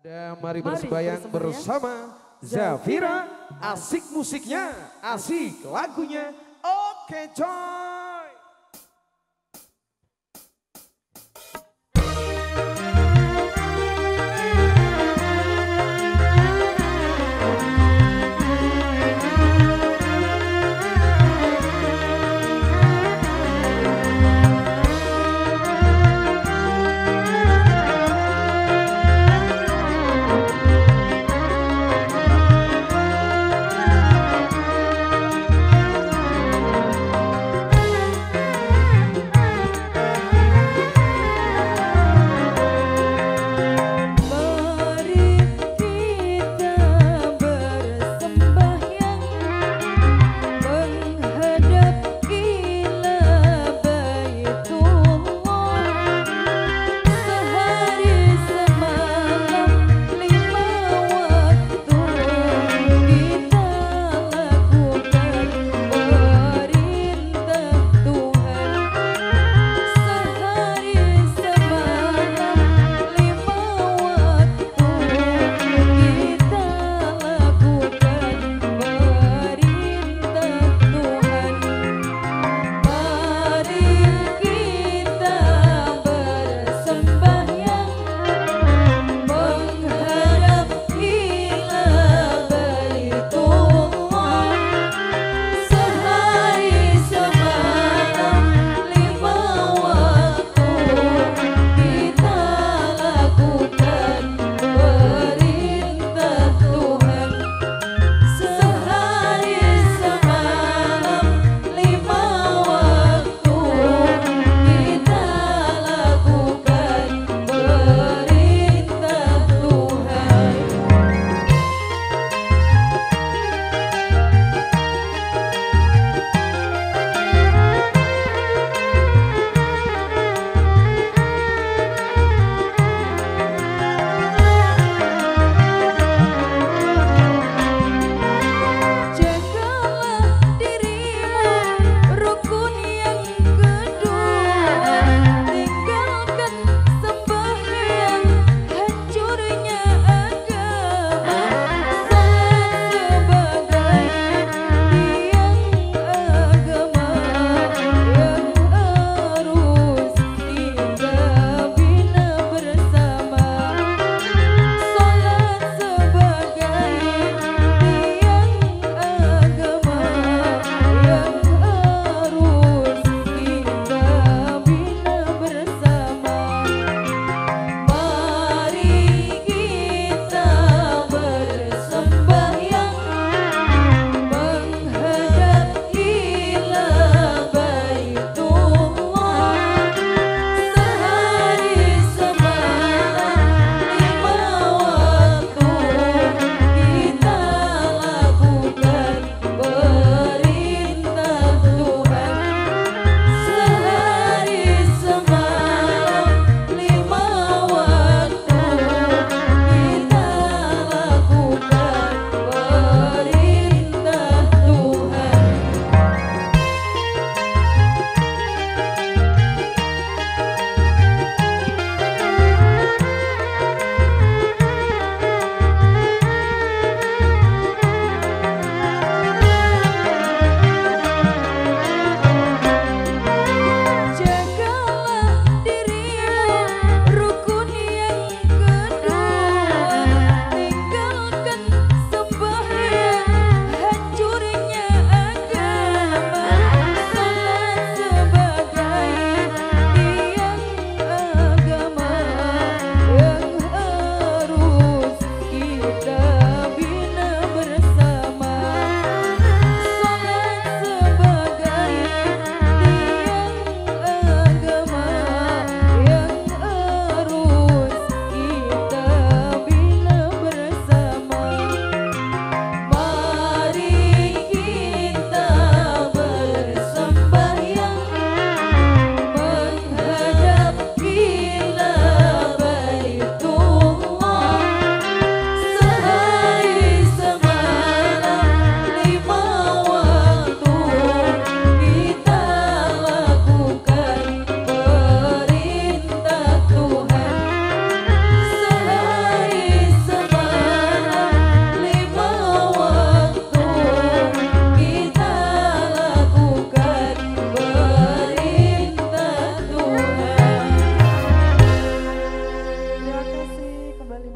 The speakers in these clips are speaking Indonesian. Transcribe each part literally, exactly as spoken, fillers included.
Dan mari bersembahyang bersama Zafira, asik musiknya, asik lagunya. Oke coy.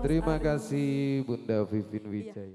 Terima kasih Bunda Vivin Wijaya.